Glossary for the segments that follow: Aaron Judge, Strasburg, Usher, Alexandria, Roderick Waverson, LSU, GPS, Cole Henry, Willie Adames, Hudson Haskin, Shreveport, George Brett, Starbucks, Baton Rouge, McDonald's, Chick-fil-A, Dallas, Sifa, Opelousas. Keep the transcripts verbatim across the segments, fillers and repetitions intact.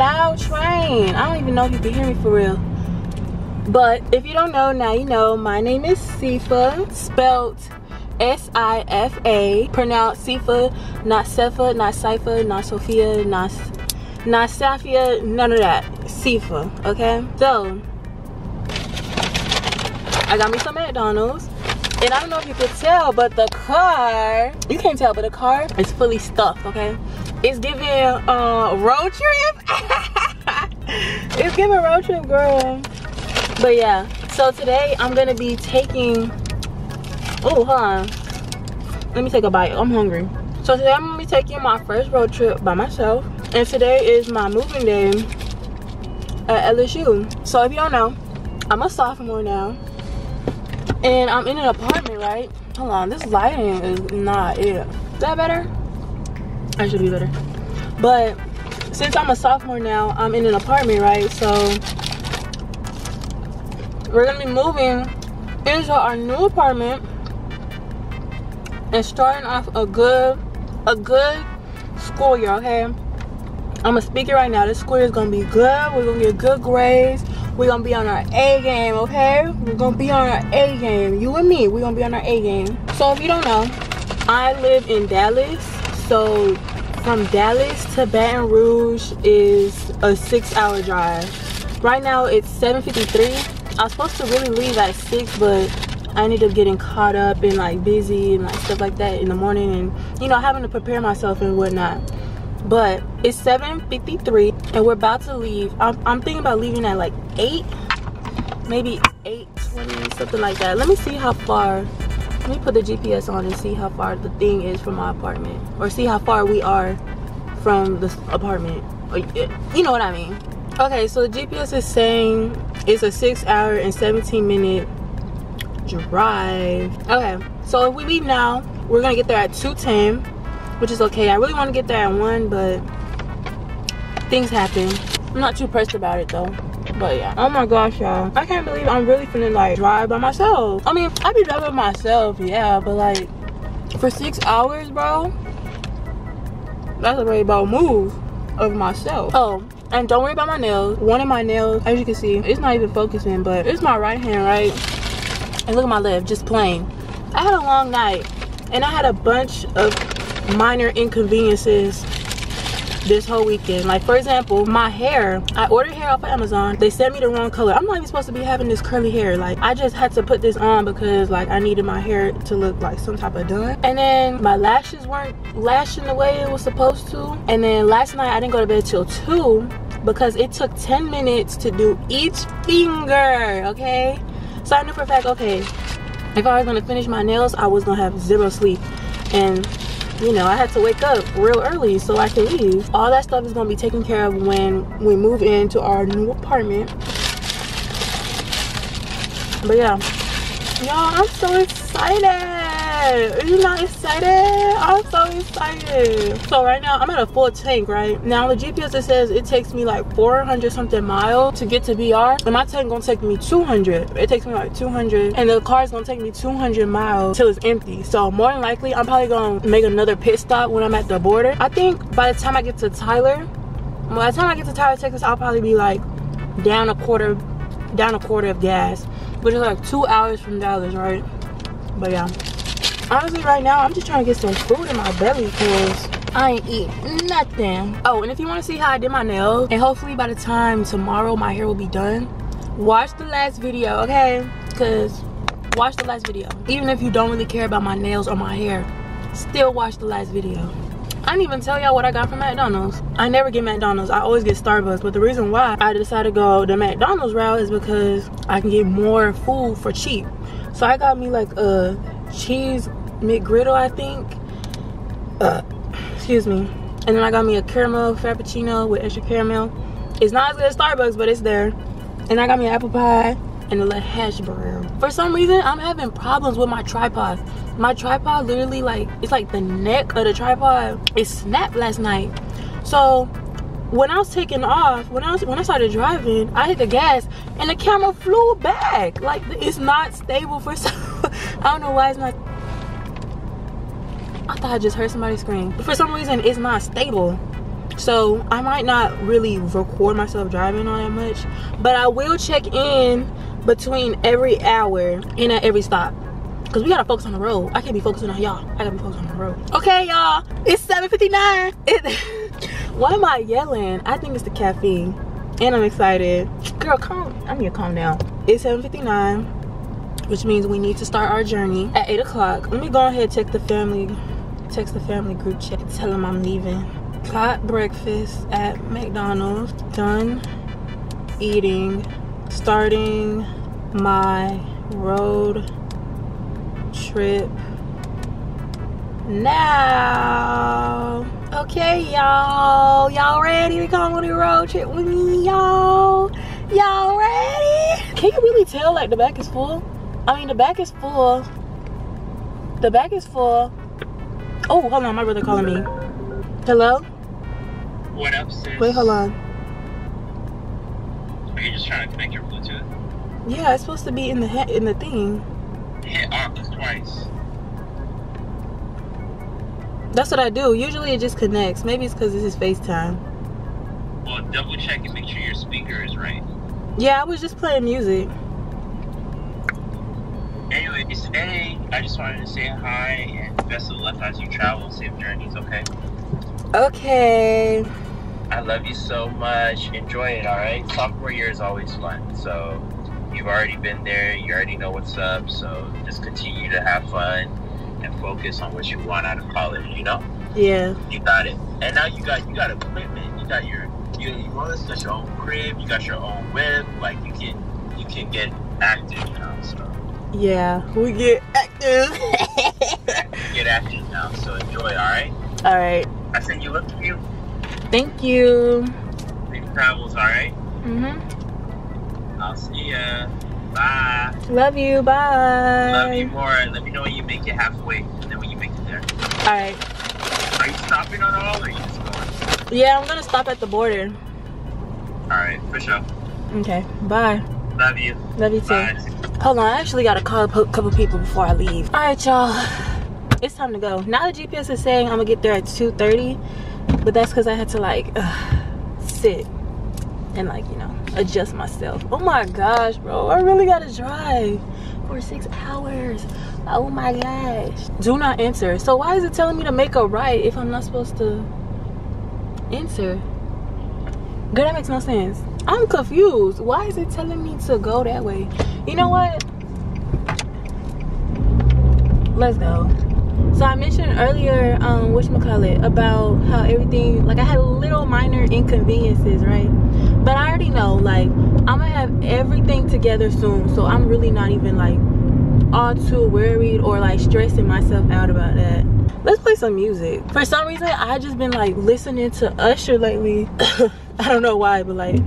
loud train. I don't even know if you can hear me for real. But if you don't know, now you know. My name is Sifa, spelled S I F A, pronounced Sifa, not Sefa, not Sifa, not Sophia, not, not Safia, none of that. Sifa, okay? So, I got me some McDonald's. And I don't know if you could tell, but the car, you can't tell, but the car is fully stuffed, okay? It's giving uh, road trip. It's giving road trip, girl. But yeah, so today I'm gonna be taking, oh, hold on. Let me take a bite, I'm hungry. So today I'm gonna be taking my first road trip by myself. And today is my moving day at L S U. So if you don't know, I'm a sophomore now. And I'm in an apartment, right? Hold on, this lighting is not it. Is that better? I should be better. But since I'm a sophomore now, I'm in an apartment, right? So we're gonna be moving into our new apartment and starting off a good, a good school year, okay? I'm gonna speak it right now. This school year is gonna be good. We're gonna get good grades. We're gonna be on our A game, okay? We're gonna be on our A game. You and me, we're gonna be on our A game. So if you don't know, I live in Dallas. So from Dallas to Baton Rouge is a six hour drive. Right now it's seven fifty-three. I was supposed to really leave at six, but I ended up getting caught up and like busy and like stuff like that in the morning and you know, having to prepare myself and whatnot. But it's seven fifty-three and we're about to leave. I'm, I'm thinking about leaving at like eight, maybe eight twenty, something like that. Let me see how far, let me put the G P S on and see how far the thing is from my apartment, or see how far we are from the apartment. You know what I mean? Okay, so the G P S is saying it's a six hour and seventeen minute drive. Okay, so if we leave now, we're gonna get there at two ten. Which is okay. I really want to get there at one, but things happen. I'm not too pressed about it though. But yeah. Oh my gosh, y'all. I can't believe I'm really finna like drive by myself. I mean, I be driving myself, yeah, but like for six hours, bro, that's a really bold move of myself. Oh, and don't worry about my nails. One of my nails, as you can see, it's not even focusing, but it's my right hand, right? And look at my left, just plain. I had a long night and I had a bunch of minor inconveniences this whole weekend. Like for example, my hair, I ordered hair off of Amazon. They sent me the wrong color. I'm not even supposed to be having this curly hair. Like I just had to put this on because like I needed my hair to look like some type of done. And then my lashes weren't lashing the way it was supposed to. And then last night I didn't go to bed till two because it took ten minutes to do each finger, okay? So I knew for a fact, okay, if I was gonna finish my nails, I was gonna have zero sleep. And you know, I had to wake up real early so I could leave. All that stuff is gonna be taken care of when we move into our new apartment. But yeah, y'all, I'm so excited. Are you not excited? I'm so excited. So right now, I'm at a full tank, right? Now the G P S, it says it takes me like four hundred something miles to get to B R. And my tank gonna take me two hundred. It takes me like two hundred. And the car's gonna take me two hundred miles till it's empty. So more than likely, I'm probably gonna make another pit stop when I'm at the border. I think by the time I get to Tyler, by the time I get to Tyler, Texas, I'll probably be like down a quarter, down a quarter of gas. Which is like two hours from Dallas, right? But yeah. Honestly, right now, I'm just trying to get some food in my belly because I ain't eat nothing. Oh, and if you want to see how I did my nails, and hopefully by the time tomorrow my hair will be done, watch the last video, okay? Because watch the last video. Even if you don't really care about my nails or my hair, still watch the last video. I didn't even tell y'all what I got from McDonald's. I never get McDonald's. I always get Starbucks. But the reason why I decided to go the McDonald's route is because I can get more food for cheap. So I got me like a cheese McGriddle, I think. Uh, excuse me. And then I got me a caramel frappuccino with extra caramel. It's not as good as Starbucks, but it's there. And I got me an apple pie and a little hash brown. For some reason, I'm having problems with my tripod. My tripod literally, like, it's like the neck of the tripod, it snapped last night. So when I was taking off, when I was when I started driving, I hit the gas and the camera flew back. Like it's not stable for some. I don't know why it's not. I thought I just heard somebody scream. But for some reason, it's not stable. so I might not really record myself driving all that much, but I will check in between every hour and at every stop, because we gotta focus on the road. I can't be focusing on y'all. I gotta be focusing on the road. Okay, y'all, it's seven fifty-nine. It why am I yelling? I think it's the caffeine and I'm excited. Girl, calm. I need to calm down. It's seven fifty-nine, which means we need to start our journey at eight o'clock. Let me go ahead and check the family text the family group chat, tell them I'm leaving. Got breakfast at McDonald's, done eating, starting my road trip now. Okay, y'all, y'all ready to come on the road trip with me? Y'all, y'all ready? Can you really tell, like, the back is full? I mean, the back is full. The back is full. Oh, hold on, my brother calling me. Hello? What up, sis? Wait, hold on. Are you just trying to connect your Bluetooth? Yeah, it's supposed to be in the he in the thing. Hit up twice. That's what I do. Usually it just connects. Maybe it's because this is FaceTime. Well, double check and make sure your speaker is right. Yeah, I was just playing music. Anyways, today I just wanted to say hi and best of luck as you travel. Safe journeys, okay? Okay. I love you so much. Enjoy it, alright? Sophomore year is always fun. So you've already been there. You already know what's up. So just continue to have fun and focus on what you want out of college, you know? Yeah. You got it. And now you got you got equipment. You got your you you always got your own crib, you got your own web, like you can you can get active, you know, so yeah, we get active. We get active now, so enjoy, alright? Alright. I said you look cute. Thank you. Safe travels, alright? Mm-hmm. I'll see ya. Bye. Love you, bye. Love you more. Let me know when you make it halfway and then when you make it there. Alright. Are you stopping at all or are you just going? Yeah, I'm gonna stop at the border. Alright, for sure. Okay, bye. Love you. Love you too. Bye. Hold on, I actually gotta call a couple people before I leave. All right, y'all, it's time to go. Now the G P S is saying I'm gonna get there at two thirty, but that's because I had to like uh, sit and like, you know, adjust myself. Oh my gosh, bro, I really gotta drive for six hours. Oh my gosh. Do not enter. So why is it telling me to make a right if I'm not supposed to enter? Girl, that makes no sense. I'm confused. Why is it telling me to go that way? You know what? Let's go. So I mentioned earlier, um, whatchamacallit, about how everything, like I had little minor inconveniences, right? But I already know, like, I'm gonna have everything together soon. So I'm really not even like all too worried or like stressing myself out about that. Let's play some music. For some reason, I just been like listening to Usher lately. I don't know why, but like,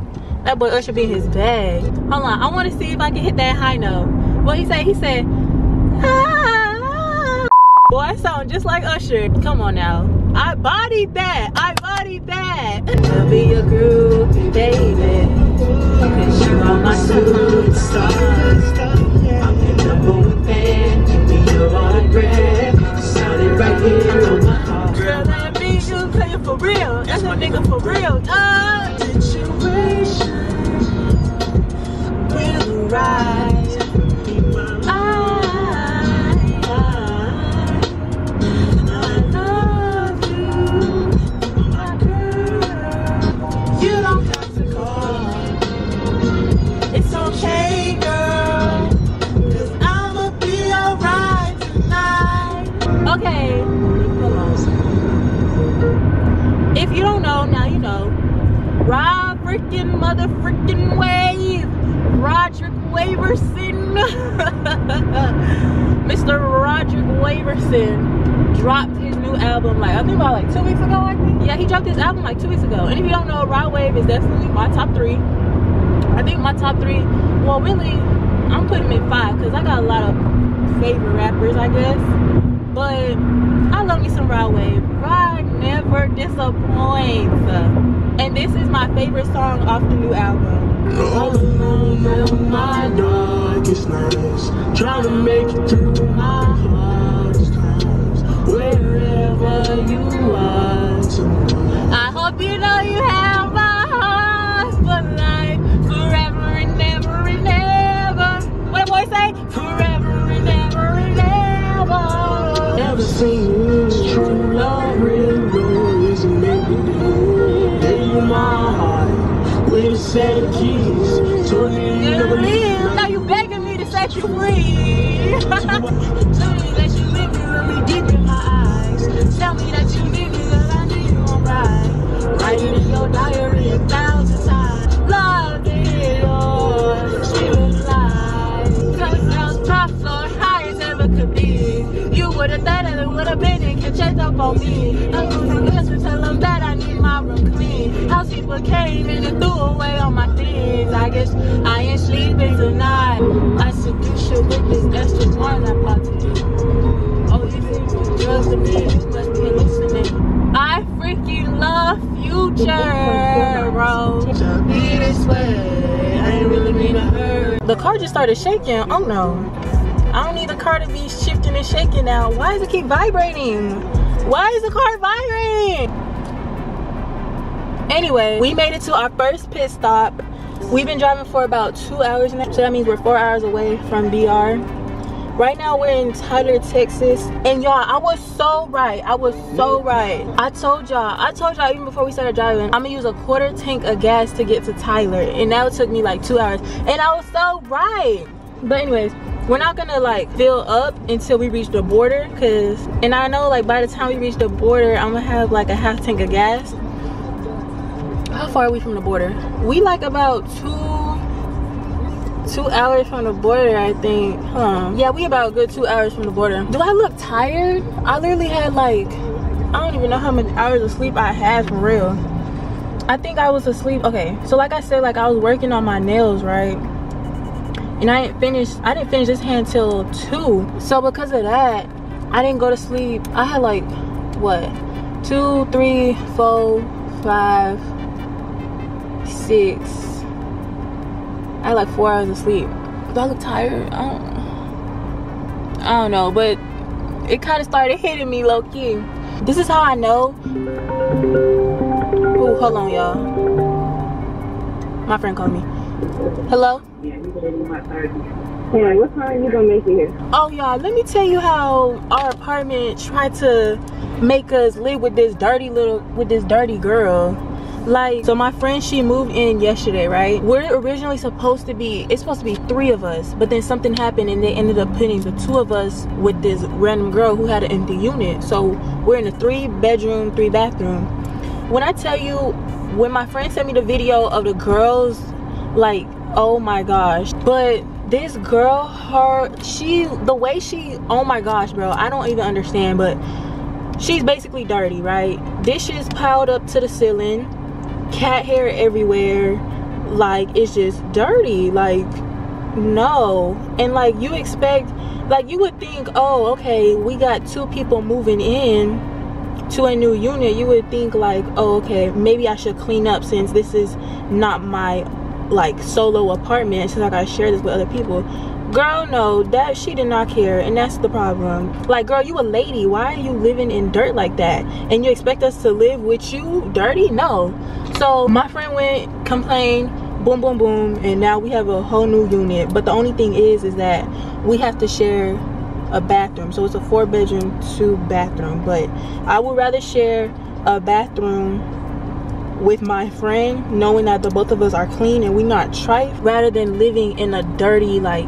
that boy Usher be in his bag. Hold on, I want to see if I can hit that high note. What he say? He said, ah, boy, I sound just like Usher. Come on now. I bodied that. I bodied that. I'll be a groovy baby. Cause you are my superstar. I'm in love with that. Give me your autograph. Sounded right here on my heart. Girl, that means you playin' for real. That's a nigga for real. Oh. Will rise. I, I love you, my girl. You don't have to call. It's okay, girl, 'cause I'ma be alright tonight. Okay. If you don't know, now you know. Rod freaking mother freaking wave, Roderick Waverson. Mister Roderick Waverson dropped his new album like, I think about like two weeks ago, I think. Yeah, he dropped his album like two weeks ago. And if you don't know, Rod Wave is definitely my top three. I think my top three, well really, I'm putting him in five because I got a lot of favorite rappers, I guess. But I love me some Rod Wave. Rod never disappoints. And this is my favorite song off the new album. Rolling on out my darkest nights, trying to make it through my hardest times. Wherever you are, songs. I hope you know you have my heart for life, forever and ever and ever. What do I say? Forever and ever and ever. Never seen this true love really is making give you my heart with a set of keys to never leave. Now you begging me to set you free. Tell me that you need me, girl, I knew you were right. Writing in your diary a thousand times. Love it all, she was live. Cause I was top floor, high as ever could be. You would've thought that it would've been and could chase up on me. I'm losing this to tell them that I need my room clean. How people came in and threw away all my things. I guess I ain't sleeping tonight. I seduce you with this, that's just what I'm about to do. Oh, you do drugs to me, you must be listening. I freaking love Future, bro. Be this way, I ain't really mean to hurt. The car just started shaking. Oh no, I don't need the car to be shifting and shaking now. Why does it keep vibrating? Why is the car vibrating? Anyway, we made it to our first pit stop. We've been driving for about two hours now, so that means we're four hours away from D R. Right now we're in Tyler, Texas, and y'all, I was so right. I was so right. I told y'all, I told y'all even before we started driving, I'm gonna use a quarter tank of gas to get to Tyler, and now it took me like two hours, and I was so right. But anyways, we're not gonna like fill up until we reach the border, cause, and I know like by the time we reach the border, I'm gonna have like a half tank of gas. How far are we from the border? We like about two. two hours from the border, I think. Huh. Yeah, we about a good two hours from the border. Do I look tired? I literally had like, I don't even know how many hours of sleep I had for real. I think I was asleep. Okay, so like I said, like I was working on my nails, right? And I didn't finish, I didn't finish this hand till two. So because of that, I didn't go to sleep. I had like, what? Two, three, four, five, six. I had like four hours of sleep. Do I look tired? I don't, I don't know, but it kind of started hitting me low key. This is how I know. Oh, hold on, y'all. My friend called me. Hello? Yeah, you gonna make my thirty. Yeah, what time are you gonna make it here? Oh, y'all, let me tell you how our apartment tried to make us live with this dirty little, with this dirty girl. Like, so my friend, she moved in yesterday, right? We're originally supposed to be, it's supposed to be three of us, but then something happened and they ended up putting the two of us with this random girl who had an empty unit. So we're in a three bedroom, three bathroom. When I tell you, when my friend sent me the video of the girls, like, oh my gosh. But this girl, her, she, the way she, oh my gosh, bro, I don't even understand, but she's basically dirty, right? Dishes piled up to the ceiling. Cat hair everywhere, like it's just dirty, like no. And like you expect, like you would think, oh okay, we got two people moving in to a new unit, you would think like, oh okay, maybe I should clean up since this is not my like solo apartment, since I gotta share this with other people. Girl, no, that she did not care, and that's the problem. Like, girl, you a lady, why are you living in dirt like that? And you expect us to live with you dirty? No. So my friend went, complained, boom, boom, boom, and now we have a whole new unit. But the only thing is, is that we have to share a bathroom. So it's a four bedroom, two bathroom. But I would rather share a bathroom with my friend, knowing that the both of us are clean and we not trife, rather than living in a dirty, like,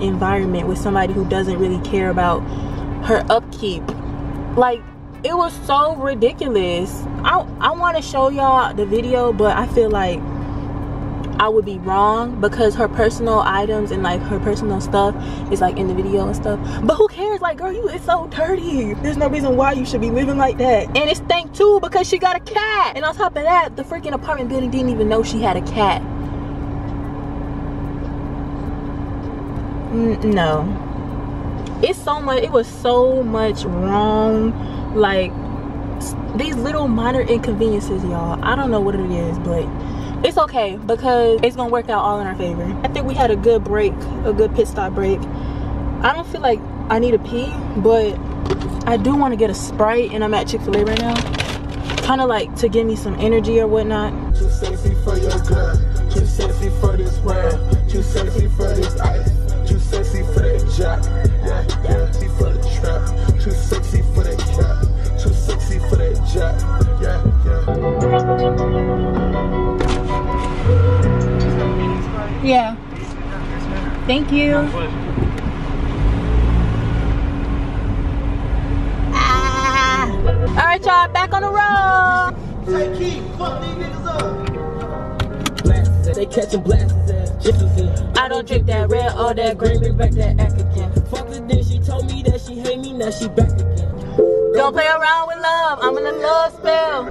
environment with somebody who doesn't really care about her upkeep. Like, it was so ridiculous. I, I want to show y'all the video, but I feel like I would be wrong because her personal items and like her personal stuff is like in the video and stuff, but who cares? Like, girl, you it's so dirty, there's no reason why you should be living like that. And it stank too because she got a cat, and on top of that, the freaking apartment building didn't even know she had a cat. No, it's so much, it was so much wrong, like these little minor inconveniences, y'all. I don't know what it is, but it's okay because it's gonna work out all in our favor. I think we had a good break, a good pit stop break. I don't feel like I need to pee, but I do want to get a Sprite, and I'm at Chick-fil-A right now, kind of like to give me some energy or whatnot. Too sexy for your girl, too sexy for this world, too sexy for this ice, too sexy for that job, yeah, yeah, too sexy for the trap, too sexy for that cap, too sexy for that job, yeah, yeah. Yeah. Thank you. My pleasure. All right, y'all, back on the road. Take heat, fuck these niggas up. They catching blasts at Jefferson. I don't drink that red or that green, bring back that African. Fuck the dish, she told me that she hate me, now she back again. Don't play around with love, I'm in a love spell.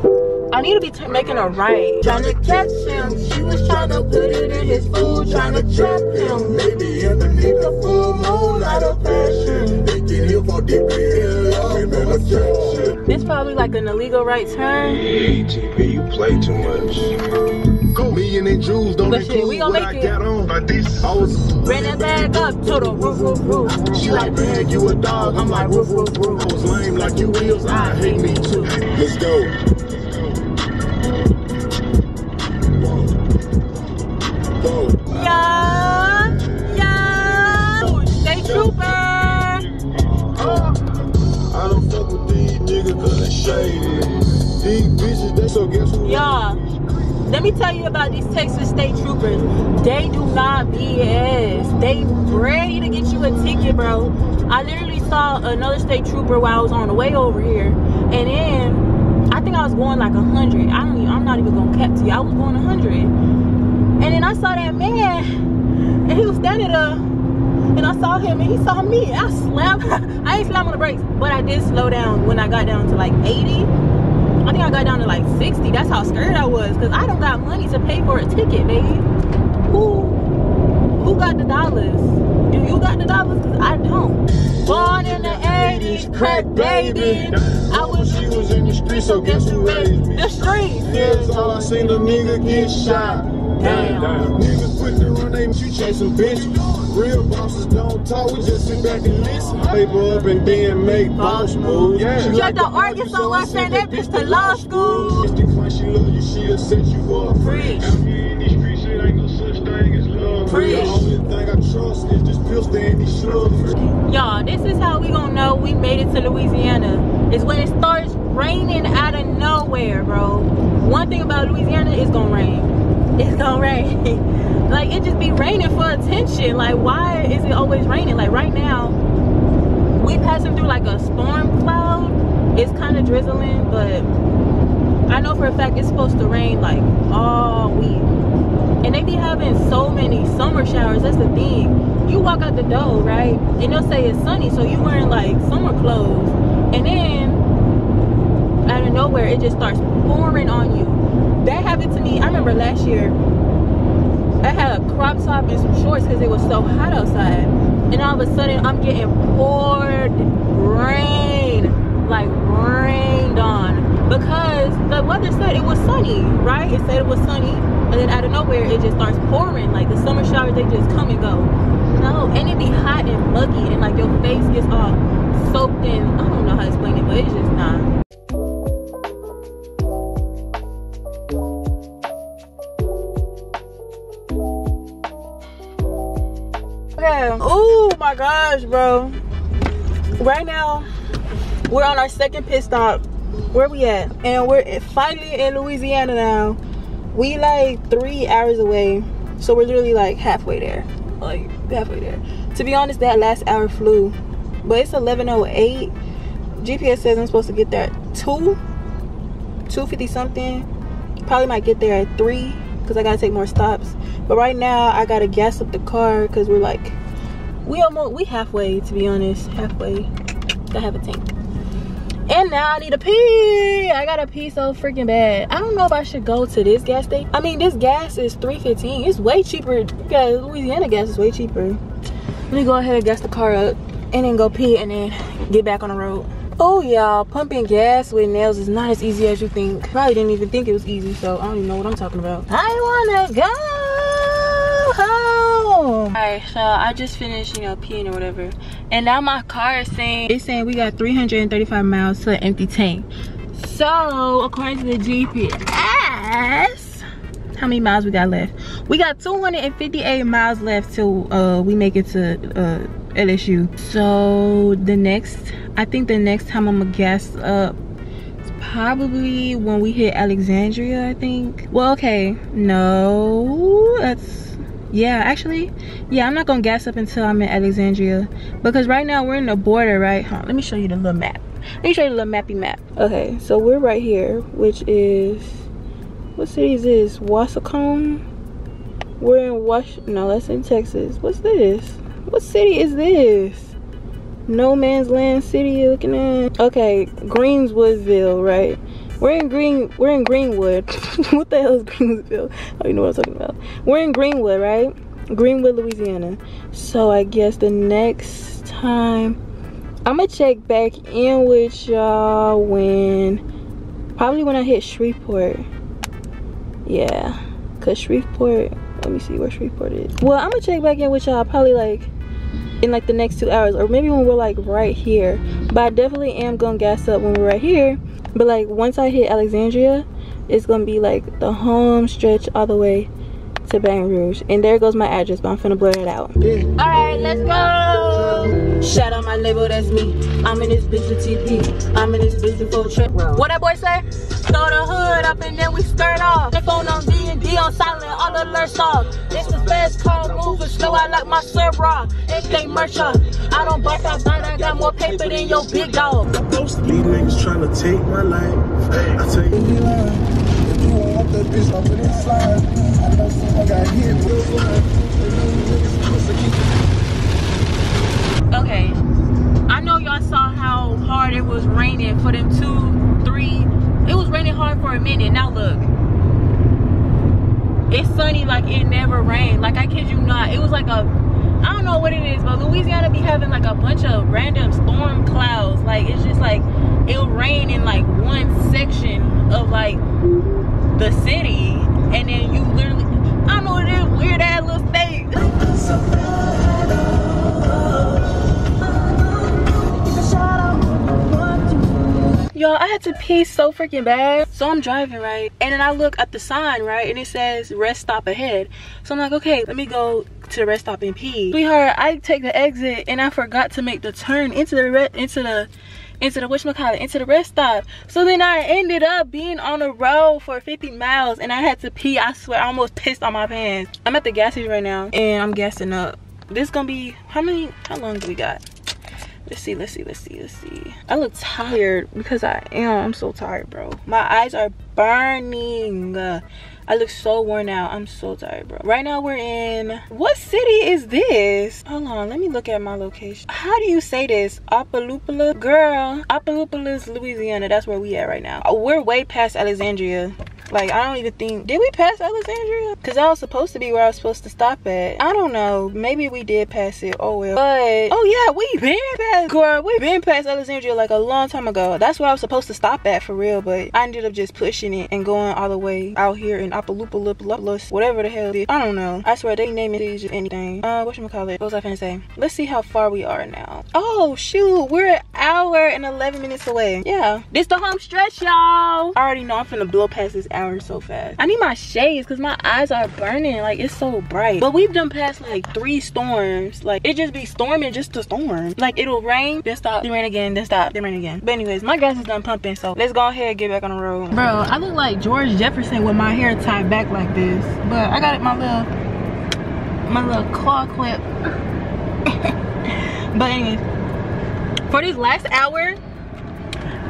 I need to be t making a right. Trying to catch him, she was trying to put it in his food, trying to trap him. Maybe underneath the full moon, out of passion. They get him for deeply in love, in a attraction. It's probably like an illegal right turn. Hey, G P, you play too much. Go. Me and the Jews don't but shit, we gonna make I it. On, like this. I was ran that bag up to the roof, roof, roof. She like, man, you a dog. I'm like, roof, roof, roof. I was lame like you wheels. I hate me too. Let's go. Whoa. Whoa. Yeah, yeah. Stay trooper. Oh. I don't fuck with these niggas cause they shady. These bitches, they so guess who. Y'all, let me tell you about these Texas state troopers. They do not B S. They ready to get you a ticket, bro. I literally saw another state trooper while I was on the way over here. And then, I think I was going like a hundred. I don't even, I'm not even gonna cap to you. I was going a hundred. And then I saw that man, and he was standing up. And I saw him and he saw me. I slammed. I ain't slammed on the brakes, but I did slow down when I got down to like eighty. I think I got down to like sixty. That's how scared I was because I don't got money to pay for a ticket, baby. Who, who got the dollars? Do you got the dollars? Because I don't. Born in the eighties, crack baby. I wish she was in the streets, so guess who raised me? The streets. Yes, all I seen the nigga get shot. Damn. Damn. Niggas quick to run, they you chasing bitches. Real bosses don't talk, we just sit back and listen. Paper up and then make boss moves. Yeah. She like the organ, so I sent that bitch to law school. If you she love you, she'll set you up. Free. After you in these streets, it ain't no such thing as love. Free. The only thing I trust is this pistol and these slugs. Y'all, this is how we gonna know we made it to Louisiana. Is when it starts raining out of nowhere, bro. One thing about Louisiana, it's gonna rain. It's gonna rain. Like, it just be raining for attention. Like, why is it always raining? Like, right now, we passing through like a storm cloud. It's kind of drizzling, but I know for a fact it's supposed to rain like all week. And they be having so many summer showers. That's the thing. You walk out the door, right? And they'll say it's sunny, so you wearing like summer clothes. And then out of nowhere, it just starts pouring on you. That happened to me. I remember last year I had a crop top and some shorts because it was so hot outside, and all of a sudden I'm getting poured rain, like rained on, because the weather said it was sunny, right? It said it was sunny, and then out of nowhere it just starts pouring. Like, the summer showers, they just come and go. No, and it be hot and muggy, and like your face gets all soaked in. I don't know how to explain it, but it's just not. Oh my gosh, bro. Right now we're on our second pit stop. Where we at? And we're finally in Louisiana now. We like three hours away, so we're literally like halfway there. Like halfway there. To be honest, that last hour flew. But it's eleven oh eight. G P S says I'm supposed to get there at two, two fifty something. Probably might get there at three because I gotta take more stops. But right now I gotta gas up the car because we're like, we almost, we halfway, to be honest, halfway. I have a tank. And now I need to pee. I gotta pee so freaking bad. I don't know if I should go to this gas station. I mean, this gas is three fifteen. It's way cheaper. Because Louisiana gas is way cheaper. Let me go ahead and gas the car up and then go pee and then get back on the road. Oh y'all, pumping gas with nails is not as easy as you think. Probably didn't even think it was easy, so I don't even know what I'm talking about. I wanna go home. All right, so I just finished, you know, peeing or whatever, and now my car is saying, it's saying we got three hundred thirty-five miles to an empty tank. So according to the G P S, how many miles we got left? We got two hundred fifty-eight miles left till uh we make it to uh L S U. So the next, I think the next time I'm gonna gas up is probably when we hit Alexandria, I think. Well, okay, no, that's, yeah, actually, yeah, I'm not gonna gas up until I'm in Alexandria, because right now we're in the border, right? Huh, let me show you the little map. Let me show you the little mappy map. Okay, so we're right here, which is, what city is this? Wasacombe? We're in Wash, no, that's in Texas. What's this? What city is this? No man's land city you're looking at. Okay, Greenswoodville, right? We're in Green, we're in Greenwood. What the hell is Greensville? Oh, you know what I'm talking about. We're in Greenwood, right? Greenwood, Louisiana. So I guess the next time I'ma check back in with y'all when, probably when I hit Shreveport. Yeah, cause Shreveport, let me see where Shreveport is. Well, I'ma check back in with y'all probably like in like the next two hours, or maybe when we're like right here. But I definitely am gonna gas up when we're right here. But like once I hit Alexandria, it's gonna be like the home stretch all the way to Baton Rouge. And there goes my address, but I'm finna blur it out. Alright, let's go! Shout out my label, that's me. I'm in this bitch with T P. I'm in this bitch with full trip. What that boy say? Throw the hood up and then we skirt off. The phone on D and D on silent, all the alerts off. It's the fast car moving slow, I like my serve raw. It ain't merch up. I don't bust out blind, I got more paper than your big dog. These niggas tryna take my life. I tell you, that bitch up in his slide. I know someone got hit real good. Okay, I know y'all saw how hard it was raining for them two, three. It was raining hard for a minute. Now look, it's sunny like it never rained. Like I kid you not, it was like a, I don't know what it is, but Louisiana be having like a bunch of random storm clouds. Like it's just like it'll rain in like one section of like the city, and then you literally, I don't know, this weird ass little state. Y'all, I had to pee so freaking bad. So I'm driving, right? And then I look at the sign, right? And it says rest stop ahead. So I'm like, okay, let me go to the rest stop and pee. Sweetheart, I take the exit and I forgot to make the turn into the re into the into the whatchamacallit, into the rest stop. So then I ended up being on the road for fifty miles and I had to pee. I swear, I almost pissed on my pants. I'm at the gas station right now and I'm gassing up. This gonna be, how many, how long do we got? Let's see, let's see, let's see, let's see. I look tired because I am, I'm so tired, bro. My eyes are burning. I look so worn out. I'm so tired, bro. Right now we're in, what city is this? Hold on, let me look at my location. How do you say this? Opelousas? Girl, Opelousas, Louisiana. That's where we at right now. We're way past Alexandria. Like, I don't even think, did we pass Alexandria? Because I was supposed to be where I was supposed to stop at. I don't know, maybe we did pass it, oh well. But, oh yeah, we been past, girl, we been past Alexandria like a long time ago. That's where I was supposed to stop at for real, but I ended up just pushing it and going all the way out here in Opelousas, whatever the hell it is. I don't know, I swear they name it is anything. Uh, whatchamacallit, what was I finna say? Let's see how far we are now. Oh shoot, we're an hour and eleven minutes away. Yeah, this the home stretch, y'all. I already know I'm finna blow past this hour so fast. I need my shades because my eyes are burning, like it's so bright. But we've done past like three storms. Like it just be storming just to storm. Like it'll rain, then stop, then rain again, then stop, then rain again. But anyways, my gas is done pumping, so let's go ahead and get back on the road. Bro, I look like George Jefferson with my hair tied back like this, but I got my little my little claw clip. But anyways, for this last hour,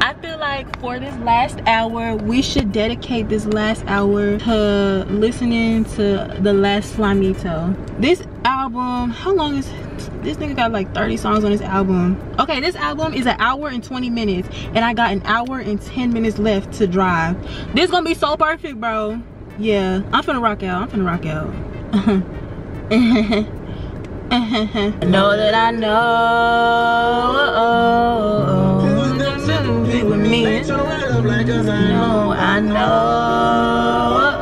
I feel like for this last hour, we should dedicate this last hour to listening to The Last Flamito. This album, how long is this nigga got like thirty songs on his album. Okay, this album is an hour and twenty minutes, and I got an hour and ten minutes left to drive. This gonna be so perfect, bro. Yeah, I'm finna rock out, I'm finna rock out. I know that I know. Oh, oh, oh. Be with me. No, I know.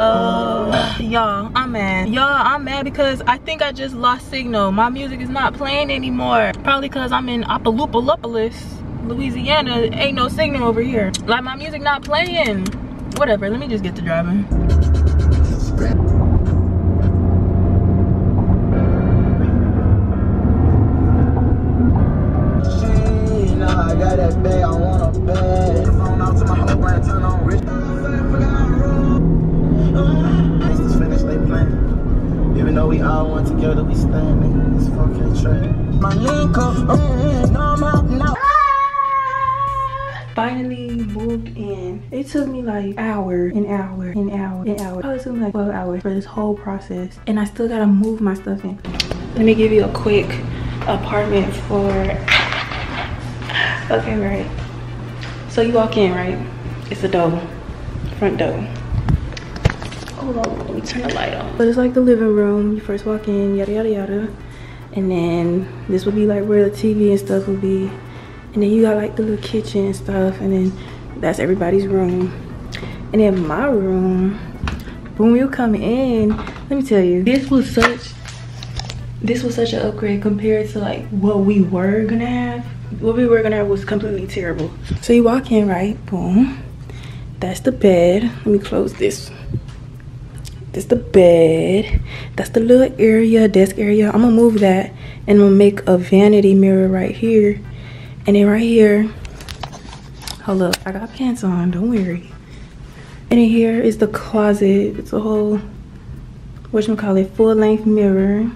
Uh, Y'all, I'm mad. Y'all, I'm mad because I think I just lost signal. My music is not playing anymore. Probably because I'm in Opelousas. Louisiana, ain't no signal over here. Like, my music not playing. Whatever, let me just get to driving. Finally moved in. It took me like hour, an hour, an hour, an hour. Probably took me like twelve hours for this whole process. And I still gotta move my stuff in. Let me give you a quick apartment for, okay, right. So you walk in, right? It's a door, front door. Hold on, let me turn the light on. But it's like the living room. You first walk in, yada, yada, yada. And then this would be like where the T V and stuff would be. And then you got like the little kitchen and stuff, and then that's everybody's room. And then my room, when we were coming in, let me tell you, this was such, this was such an upgrade compared to like what we were gonna have. What we were gonna have was completely terrible. So you walk in, right, boom. That's the bed, let me close this. This the bed, that's the little area, desk area. I'm gonna move that and I'm gonna make a vanity mirror right here. And then right here, hold up, I got pants on, don't worry. And then here is the closet. It's a whole, whatchamacallit, full length mirror. And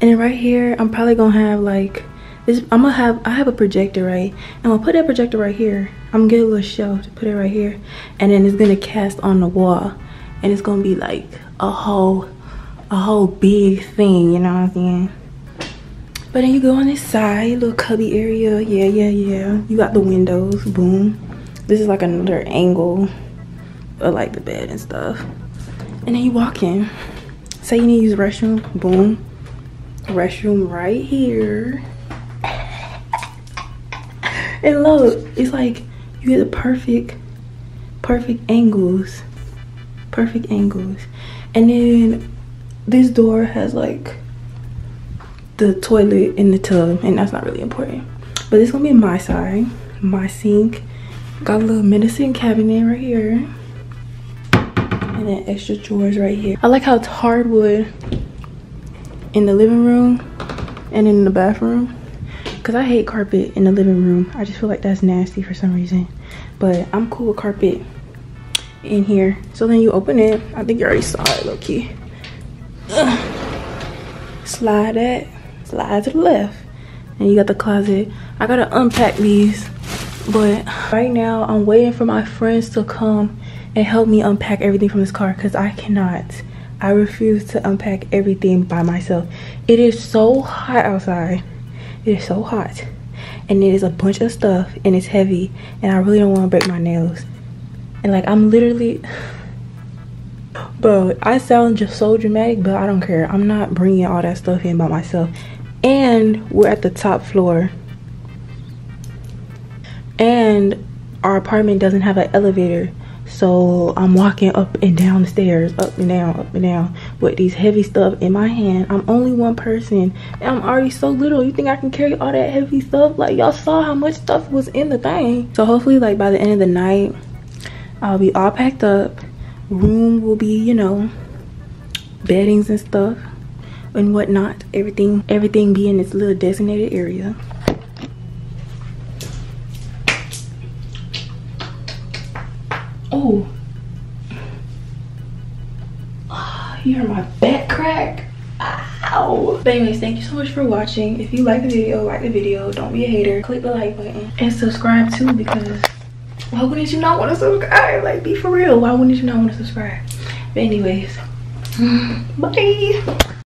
then right here, I'm probably gonna have like, this, I'm gonna have, I have a projector, right? I'm gonna put that projector right here. I'm gonna get a little shelf to put it right here. And then it's gonna cast on the wall. And it's gonna be like a whole, a whole big thing, you know what I'm saying? But then you go on this side, little cubby area, yeah, yeah, yeah. You got the windows, boom. This is like another angle of like the bed and stuff. And then you walk in. Say you need to use the restroom, boom. Restroom right here. And look, it's like you get the perfect, perfect angles. Perfect angles. And then this door has like the toilet in the tub, and that's not really important, but it's gonna be my side, my sink. Got a little medicine cabinet right here, and then extra drawers right here. I like how it's hardwood in the living room and in the bathroom, because I hate carpet in the living room. I just feel like that's nasty for some reason, but I'm cool with carpet in here. So then you open it, I think you already saw it, low key. Ugh. Slide that. Slide to the left, and you got the closet. I gotta unpack these, but right now I'm waiting for my friends to come and help me unpack everything from this car, because I cannot, I refuse to unpack everything by myself. It is so hot outside, it is so hot, and it is a bunch of stuff, and it's heavy, and I really don't want to break my nails. And like, I'm literally, bro, I sound just so dramatic, but I don't care. I'm not bringing all that stuff in by myself. And we're at the top floor, and our apartment doesn't have an elevator, so I'm walking up and down the stairs, up and down, up and down, with these heavy stuff in my hand. I'm only one person and I'm already so little. You think I can carry all that heavy stuff? Like, y'all saw how much stuff was in the thing. So hopefully like by the end of the night I'll be all packed up. Room will be, you know, beddings and stuff and whatnot, everything everything be in this little designated area. Oh, oh, you heard my back crack. Ow. But anyways, thank you so much for watching. If you like the video, like the video, don't be a hater, click the like button and subscribe too, because why wouldn't you not want to subscribe? Like, be for real, why wouldn't you not want to subscribe? But anyways, bye.